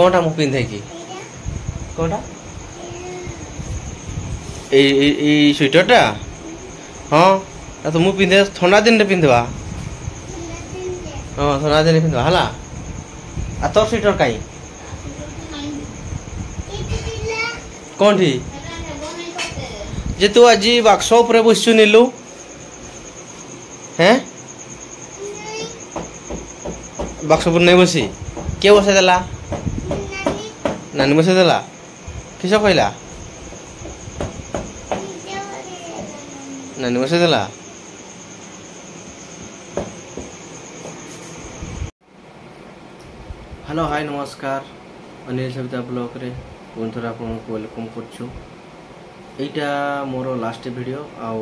कौनटा मु पिंधे कि कौनटा ए स्वेटरटा हाँ तो मु पिंधे ठंडा दिन रे पिंधवा हाँ ठंडा दिन रे पिंधवा हला आ तोर स्वेटर काई कौन थी जे तू आज वर्कशॉप रे बसु निलु हैं वर्कशॉप नहीं बसी के बसा देला नानी बसा देला किस कहला नानी बसा देला हेलो हाय नमस्कार अनिल सबिता ब्लॉग रे पुनथर आपको वेलकम करछु। एटा मोर लास्ट वीडियो आउ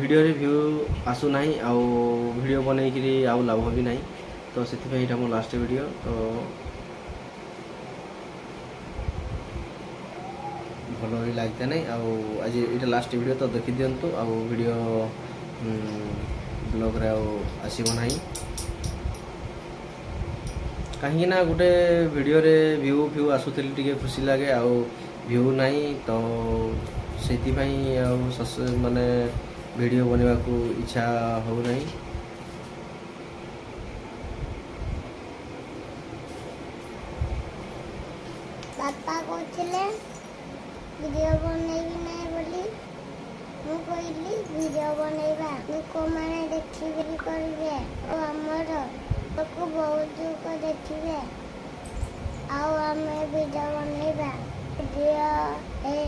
वीडियो रे व्यू आसु नाही आउ वीडियो बनै कि आउ लाभ भी नाही तो सेति भाई एटा मोर लास्ट वीडियो तो भलो ही लागता नाही आउ आज एटा लास्ट वीडियो तो देखि दियंतु आउ वीडियो ब्लॉग रे आउ आसीबो नाही कहीं ना गोटे वीडियो रे व्यू व्यू आसुतिले टिके खुशी लगे आ व्यू नाही तो सेति भाई आ माने वीडियो बनेवा को इच्छा हो नाही पापा को चले वीडियो बनेगी नाही बोली मु कोइली वीडियो बनेबा मु को माने देखि भी करबे ओ हमर को बहुत को देखिबे आओ हमें वीडियो बनेबा वीडियो ए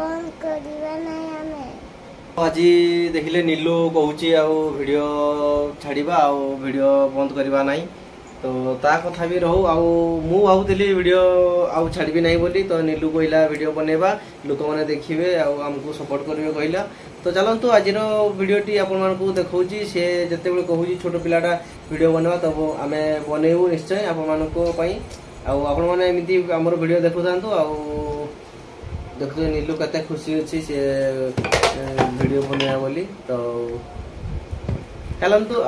बंद करिबा नहीं हमें आज देखिले नीलू कहउची आ वीडियो छाड़ीबा आ वीडियो बंद करिबा नहीं तो ता कथा भी रहू आ मु भाउतली वीडियो आ छाड़बी नहीं बोली तो नीलू कहला वीडियो बनेबा लोक माने देखिबे आ हमको सपोर्ट करबे कहला तो चलतु आज भिडटी आपको देखी सी जिते बड़े कहूँ छोट पाटा भिड बनवा तब आम बनइबू निश्चय आपमती आमर भिड देखु था देखु नीलू के खुशी अच्छी सी भिड बनवा बोली तो चलतु आ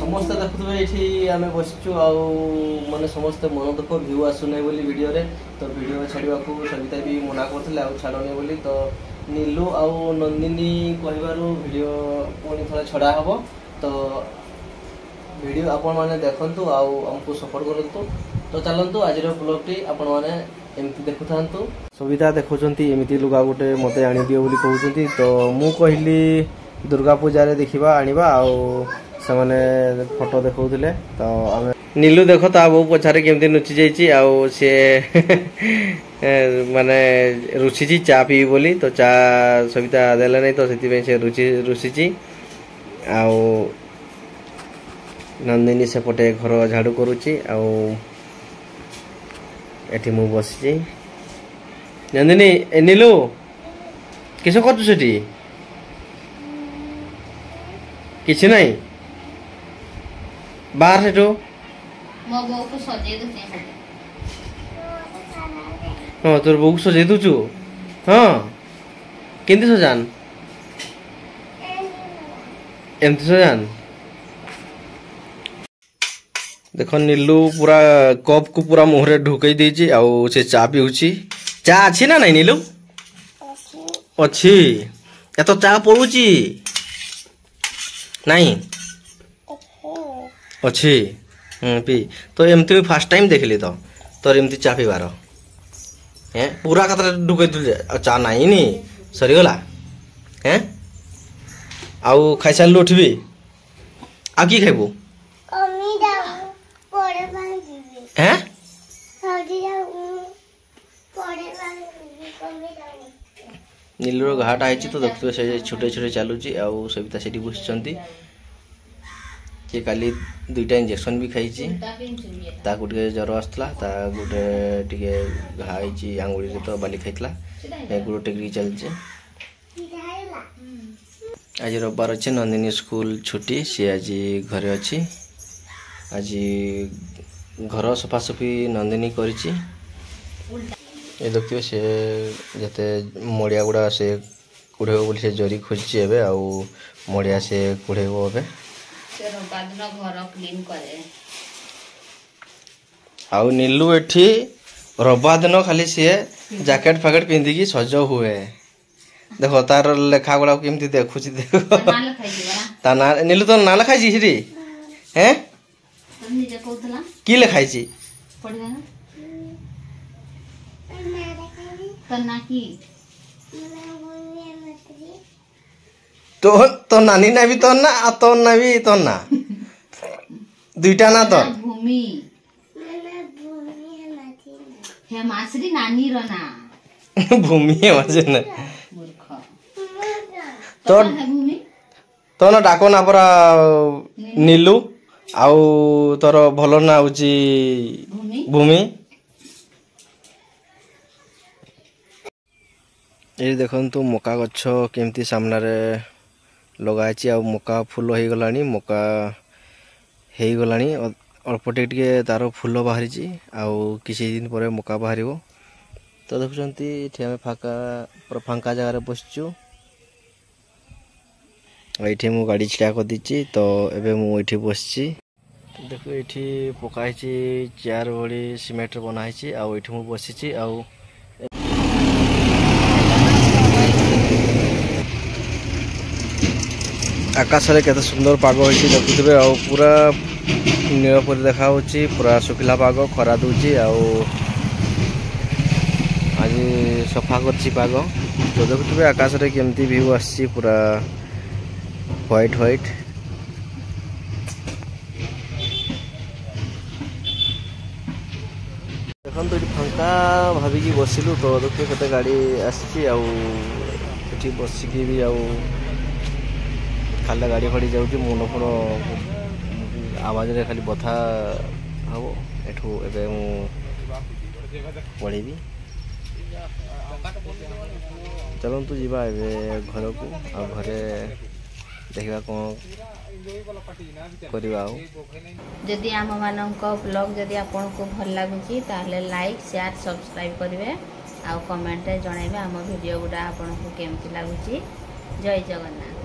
समस्त देखुए ये आम बसचु आ मैंने समस्त मन दुख भ्यू आसुना बोली वीडियो रे तो वीडियो छाड़ा को सबिता भी मना करते छाड़नी बोली तो नीलू आ नंदिनी कहू वीडियो पुणी थोड़ा छड़ा हम तो वीडियो आपण मैंने देखु आमको सपोर्ट करूँ तो चलतु आज ब्लॉग टी आपण मैंने एमती देखु था सबिता देखुं एमती लुगा गोटे मत आनीदि बोली कहते तो मु कहली दुर्गा पूजा रे देखा आणवा आ सामने फोटो देखौले तो आमे नीलू देख ता बो पछारे केमती नुचि जाईची आ से माने रुचिची चा पी बोली तो चा सबिता देला नहीं तो सेति से रुचि रुचिची आ नंदिनी से पटे घर झाड़ू करूची आ एठी मु बसची नंदिनी नीलू किसो करतु सेठी किछ नहीं बाहर से तो मो बो को सजे दे हां तोर बो को सजे दु छु हां केंदे सजान एमते सजान देखो नीलू पूरा कप को पूरा मुहरे ढोकई दे छी आ से चा पीउची चा अछि ना नहीं नीलू अछि ए तो चा पड़ुची नहीं अच्छी पी तो एमती फास्ट टाइम देखली तो तोर एमती चा पीबार हैं पूरा कतरा ढुके चा नहीं नी सरीगला हैं आउ खाई सारू उठबी आ कि खाइबू हैं नीलूर घाटा है तो देखते से छोटे छोटे चलुची आ सबिता से बसंती सी का दुईटा इंजेक्शन भी खाई गोटे ज्वर आसाला गोटे टी घाई आंगुड़ी तो बाली खाई गोड़ टेक चलचे आज रविवार अच्छे नंदिनी स्कूल छुट्टी सी आज घरे अच्छी आज घर सफासफी नंदिनी करिछि ये देखिए से जते मड़िया गुड़ा से कुड़े बोली से जरी खोजी एवं मड़िया से कुड़े एवं से रोबादन घर क्लीन करे आउ नीलू एठी रोबादन खाली से जैकेट फैकेट पिंदी की सज हुए देखो तार लेखा गुला केमती देखु छी देखो ना लिखाई दिबा ता ना नीलू तो ना लिखाई छी रे हैं तुम निजे कहतला की लिखाई छी पढ़बा ना तो ना की तो नानी ना भी तो ना भी तो ना दुईटा ना तो भूमि हे मासरी नानी रो ना भूमि है मजे ना मूर्ख तो भूमि तो ना डाको ना पर नीलू आउ तोर भलो ना होची भूमि ये देखंतु मका गच्छ केमती सामना रे लगाई आ मका फूल हो गला मका हो गला अल्पटे टे तार फूल बाहरी आउ किसी दिन पर मका बाहर तो देखुंती ये फाका पूरा फांका जगार बसचु ये मु गाड़ी छिड़ा कर दीची तो ये मुझे बसची देखो ये पकाई चेयर भाई सीमेंट बनाई आउ ये बसि आउ आकाश में केत सुंदर पाग हो देखुवे आ पूरा नीलपुर देखा पूरा सुखिला पाग खरा दूची आज सफा करग तो देखुवे आकाश में केमती व्यू आसी पूरा व्हाइट व्हाइट देखो ये फांका भाविकी बसिलु तो देखिए कत गाड़ी आसी बसिकी भी आ खाला गाड़ी फाड़ी जाऊँगी मुन फुण आवाज रे खाली बथा हम एठू ए पढ़ी चलतु जी घर को आ घरे देखा कौन जदि आम मान ब्लॉग जदि आपन को भल लगुची लाइक शेयर सब्सक्राइब करेंगे आ कमेंट जन आम भिड गुड़ा आपन को केमती लगुच जय जगन्नाथ।